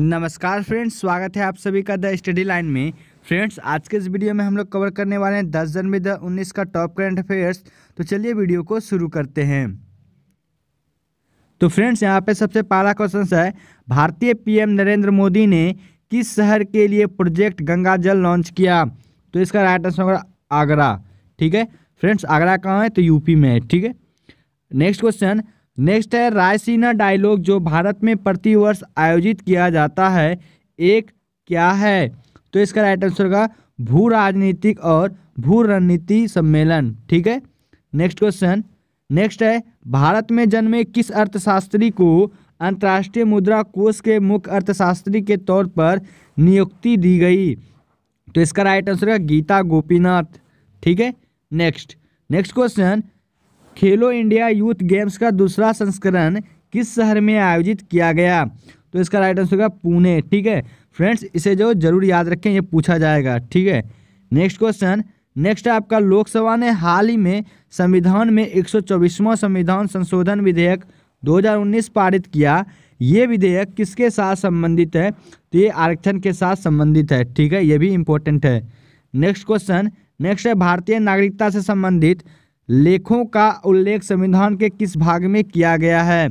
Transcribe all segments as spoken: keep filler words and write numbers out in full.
नमस्कार फ्रेंड्स, स्वागत है आप सभी का द स्टडी लाइन में। फ्रेंड्स, आज के इस वीडियो में हम लोग कवर करने वाले हैं दस जनवरी दो हज़ार उन्नीस का टॉप करंट अफेयर्स। तो चलिए वीडियो को शुरू करते हैं। तो फ्रेंड्स, यहाँ पे सबसे पहला क्वेश्चन है, भारतीय पीएम नरेंद्र मोदी ने किस शहर के लिए प्रोजेक्ट गंगाजल लॉन्च किया? तो इसका राइट आंसर होगा आगरा। ठीक है फ्रेंड्स, आगरा कहाँ है? तो यूपी में है। ठीक है, नेक्स्ट क्वेश्चन नेक्स्ट है रायसीना डायलॉग जो भारत में प्रतिवर्ष आयोजित किया जाता है, एक क्या है? तो इसका राइट आंसर होगा भू राजनीतिक और भू रणनीति सम्मेलन। ठीक है, नेक्स्ट क्वेश्चन नेक्स्ट है भारत में जन्मे किस अर्थशास्त्री को अंतर्राष्ट्रीय मुद्रा कोष के मुख्य अर्थशास्त्री के तौर पर नियुक्ति दी गई? तो इसका राइट आंसर होगा गीता गोपीनाथ। ठीक है, next next question Khelo India youth games का दूसरा संस्करण किस शहर में आयोजित किया गया? तो इसका राइट आंसर होगा पुणे। ठीक है फ्रेंड्स, इसे जो जरूर याद रखें, ये पूछा जाएगा। ठीक है, नेक्स्ट क्वेश्चन नेक्स्ट आपका लोकसभा ने हाल ही में संविधान में एक सौ चौबीसवां संविधान संशोधन विधेयक दो हज़ार उन्नीस पारित किया। ये विधेयक किसके साथ संबंधित है? तो ये आरक्षण के साथ संबंधित है। ठीक है, ये भी इम्पोर्टेंट है। नेक्स्ट क्वेश्चन नेक्स्ट है भारतीय नागरिकता से संबंधित लेखों का उल्लेख संविधान के किस भाग में किया गया है?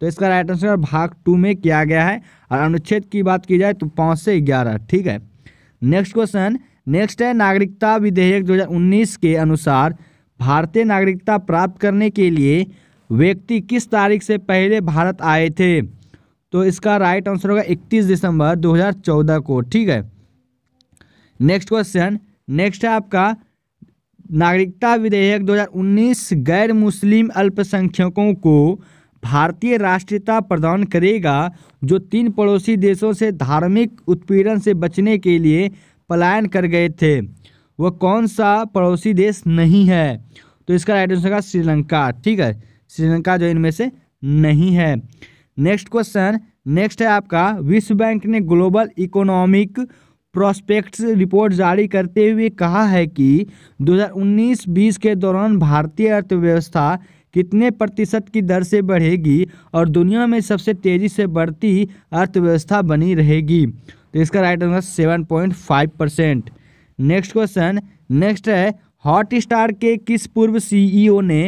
तो इसका राइट आंसर भाग टू में किया गया है, और अनुच्छेद की बात की जाए तो पाँच से ग्यारह। ठीक है, नेक्स्ट क्वेश्चन नेक्स्ट है नागरिकता विधेयक दो हज़ार उन्नीस के अनुसार भारतीय नागरिकता प्राप्त करने के लिए व्यक्ति किस तारीख से पहले भारत आए थे? तो इसका राइट आंसर होगा इकतीस दिसंबर दो हज़ार चौदह को। ठीक है, नेक्स्ट क्वेश्चन नेक्स्ट है आपका नागरिकता विधेयक दो हज़ार उन्नीस गैर मुस्लिम अल्पसंख्यकों को भारतीय राष्ट्रीयता प्रदान करेगा जो तीन पड़ोसी देशों से धार्मिक उत्पीड़न से बचने के लिए पलायन कर गए थे। वह कौन सा पड़ोसी देश नहीं है? तो इसका राइट आंसर होगा श्रीलंका। ठीक है, श्रीलंका जो इनमें से नहीं है। नेक्स्ट क्वेश्चन नेक्स्ट है आपका विश्व बैंक ने ग्लोबल इकोनॉमिक प्रोस्पेक्ट्स रिपोर्ट जारी करते हुए कहा है कि दो हज़ार उन्नीस बीस के दौरान भारतीय अर्थव्यवस्था कितने प्रतिशत की दर से बढ़ेगी और दुनिया में सबसे तेज़ी से बढ़ती अर्थव्यवस्था बनी रहेगी? तो इसका right answer seven point five percent. Next question next है हॉटस्टार के किस पूर्व सीईओ ने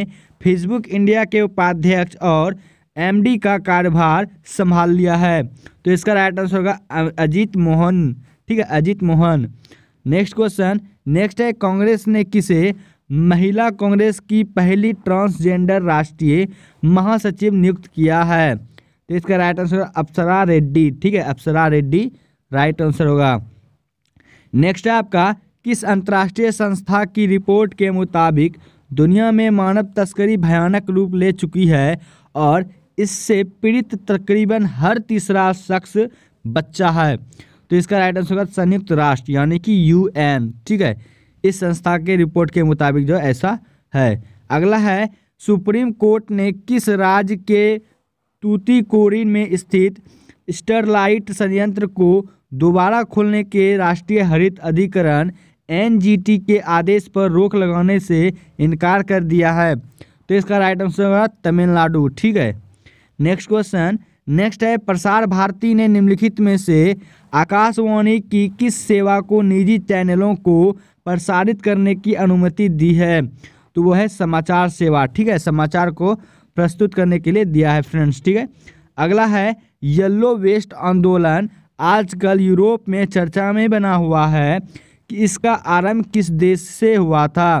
फेसबुक इंडिया के उपाध्यक्ष और एमडी का कार्यभार संभाल लिया है? तो इसका राइट आंसर होगा अजीत मोहन। ठीक है, Ajit Mohan. Next question next है कांग्रेस ने किसे महिला कांग्रेस की पहली ट्रांसजेंडर राष्ट्रीय महासचिव नियुक्त किया है? तो इसका राइट आंसर होगा अप्सरा रेड्डी। ठीक है, अप्सरा रेड्डी राइट आंसर होगा। नेक्स्ट है आपका किस अंतर्राष्ट्रीय संस्था की रिपोर्ट के मुताबिक दुनिया में मानव तस्करी भयानक रूप ले चुकी है और इससे पीड़ित तकरीबन हर तीसरा शख्स बच्चा है? तो इसका राइट आंसर होगा संयुक्त राष्ट्र यानी कि यूएन। ठीक है, इस संस्था के रिपोर्ट के मुताबिक जो ऐसा है। अगला है सुप्रीम कोर्ट ने किस राज्य के तूतीकोरिन में स्थित स्टारलाइट संयंत्र को दोबारा खोलने के राष्ट्रीय हरित अधिकरण एनजीटी के आदेश पर रोक लगाने से इनकार कर दिया है? तो इसका राइट आंसर होगा तमिलनाडु। ठीक है, नेक्स्ट क्वेश्चन नेक्स्ट है प्रसार भारती ने निम्नलिखित में से आकाशवाणी की किस सेवा को निजी चैनलों को प्रसारित करने की अनुमति दी है? तो वो है समाचार सेवा। ठीक है, समाचार को प्रस्तुत करने के लिए दिया है फ्रेंड्स। ठीक है, अगला है येलो वेस्ट आंदोलन आजकल यूरोप में चर्चा में बना हुआ है कि इसका आरंभ किस देश से हुआ था?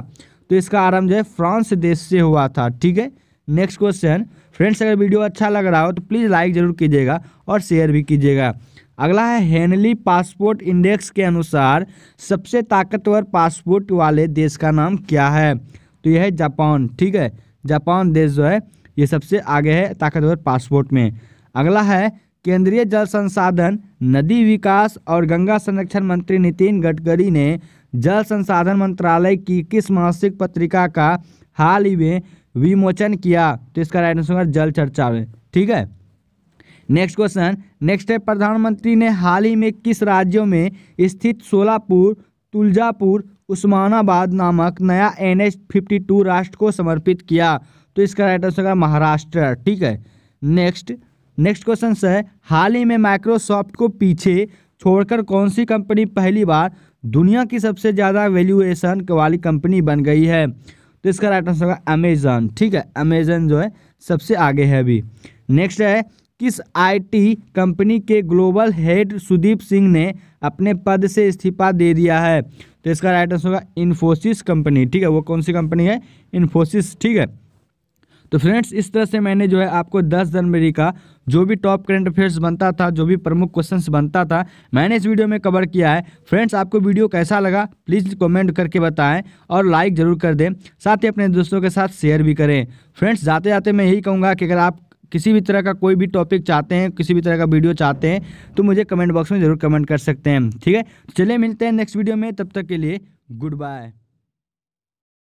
तो इसका आरंभ जो है फ्रांस देश से हुआ था। ठीक है, नेक्स्ट क्वेश्चन फ्रेंड्स, अगर वीडियो अच्छा लग रहा हो तो प्लीज़ लाइक ज़रूर कीजिएगा और शेयर भी कीजिएगा। अगला है हेनली पासपोर्ट इंडेक्स के अनुसार सबसे ताकतवर पासपोर्ट वाले देश का नाम क्या है? तो यह है जापान। ठीक है, जापान देश जो है ये सबसे आगे है ताकतवर पासपोर्ट में। अगला है केंद्रीय जल संसाधन नदी विकास और गंगा संरक्षण मंत्री नितिन गडकरी ने जल संसाधन मंत्रालय की किस मासिक पत्रिका का हाल ही में विमोचन किया? तो इसका राइट आंसर होगा जल चर्चा में। ठीक है, नेक्स्ट क्वेश्चन नेक्स्ट है प्रधानमंत्री ने हाल ही में किस राज्यों में स्थित सोलापुर तुलजापुर उस्मानाबाद नामक नया एन एच फिफ्टी टू राष्ट्र को समर्पित किया? तो इसका राइट आंसर होगा महाराष्ट्र। ठीक है, नेक्स्ट नेक्स्ट क्वेश्चन है, हाल ही में माइक्रोसॉफ्ट को पीछे छोड़कर कौन सी कंपनी पहली बार दुनिया की सबसे ज़्यादा वैल्यूएशन वाली कंपनी बन गई है? तो इसका राइट आंसर होगा अमेज़न। ठीक है, अमेज़न जो है सबसे आगे है अभी। नेक्स्ट है, किस आईटी कंपनी के ग्लोबल हेड सुदीप सिंह ने अपने पद से इस्तीफा दे दिया है? तो इसका राइट आंसर होगा इनफोसिस कंपनी। ठीक है, वो कौन सी कंपनी है? इनफोसिस। ठीक है, तो फ्रेंड्स इस तरह से मैंने जो है आपको दस जनवरी का जो भी टॉप करंट अफेयर्स बनता था, जो भी प्रमुख क्वेश्चंस बनता था, मैंने इस वीडियो में कवर किया है। फ्रेंड्स आपको वीडियो कैसा लगा प्लीज़ कमेंट करके बताएं और लाइक ज़रूर कर दें, साथ ही अपने दोस्तों के साथ शेयर भी करें। फ्रेंड्स जाते जाते मैं यही कहूँगा कि अगर आप किसी भी तरह का कोई भी टॉपिक चाहते हैं, किसी भी तरह का वीडियो चाहते हैं तो मुझे कमेंट बॉक्स में ज़रूर कमेंट कर सकते हैं। ठीक है, चलिए मिलते हैं नेक्स्ट वीडियो में, तब तक के लिए गुड बाय।